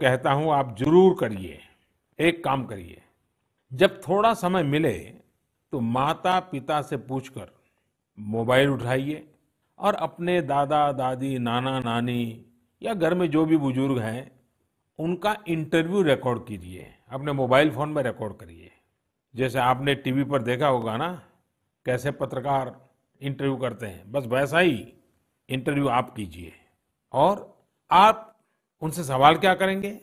कहता हूं आप जरूर करिए। एक काम करिए, जब थोड़ा समय मिले तो माता पिता से पूछकर मोबाइल उठाइए और अपने दादा दादी नाना नानी या घर में जो भी बुजुर्ग हैं उनका इंटरव्यू रिकॉर्ड कीजिए, अपने मोबाइल फ़ोन में रिकॉर्ड करिए। जैसे आपने टीवी पर देखा होगा ना, कैसे पत्रकार इंटरव्यू करते हैं, बस वैसा ही इंटरव्यू आप कीजिए। और आप उनसे सवाल क्या करेंगे,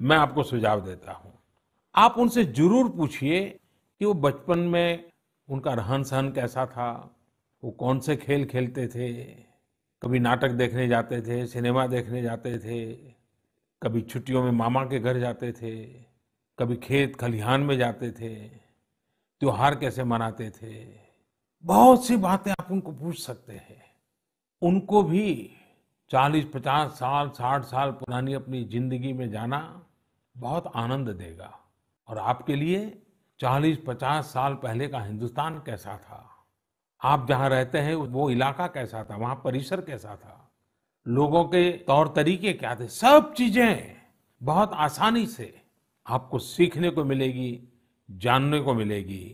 मैं आपको सुझाव देता हूँ, आप उनसे जरूर पूछिए कि वो बचपन में उनका रहन सहन कैसा था, वो कौन से खेल खेलते थे, कभी नाटक देखने जाते थे, सिनेमा देखने जाते थे, कभी छुट्टियों में मामा के घर जाते थे, कभी खेत खलिहान में जाते थे, त्योहार कैसे मनाते थे। बहुत सी बातें आप उनको पूछ सकते हैं। उनको भी 40-50 साल 60 साल पुरानी अपनी जिंदगी में जाना बहुत आनंद देगा। और आपके लिए 40-50 साल पहले का हिंदुस्तान कैसा था, आप जहाँ रहते हैं वो इलाका कैसा था, वहाँ परिसर कैसा था, लोगों के तौर तरीके क्या थे, सब चीजें बहुत आसानी से आपको सीखने को मिलेगी, जानने को मिलेगी।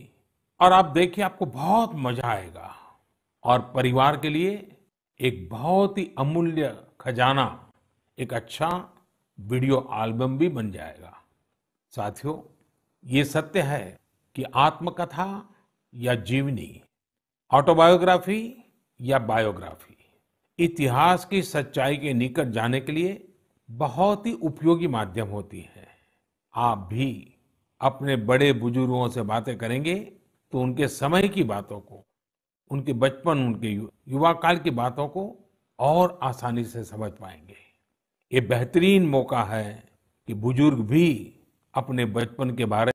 और आप देखिए आपको बहुत मजा आएगा। और परिवार के लिए एक बहुत ही अमूल्य खजाना एक अच्छा वीडियो एल्बम भी बन जाएगा। साथियों, ये सत्य है कि आत्मकथा या जीवनी, ऑटोबायोग्राफी या बायोग्राफी, इतिहास की सच्चाई के निकट जाने के लिए बहुत ही उपयोगी माध्यम होती है। आप भी अपने बड़े बुजुर्गों से बातें करेंगे तो उनके समय की बातों को, उनके बचपन, उनके युवा काल की बातों को और आसानी से समझ पाएंगे। ये बेहतरीन मौका है कि बुजुर्ग भी अपने बचपन के बारे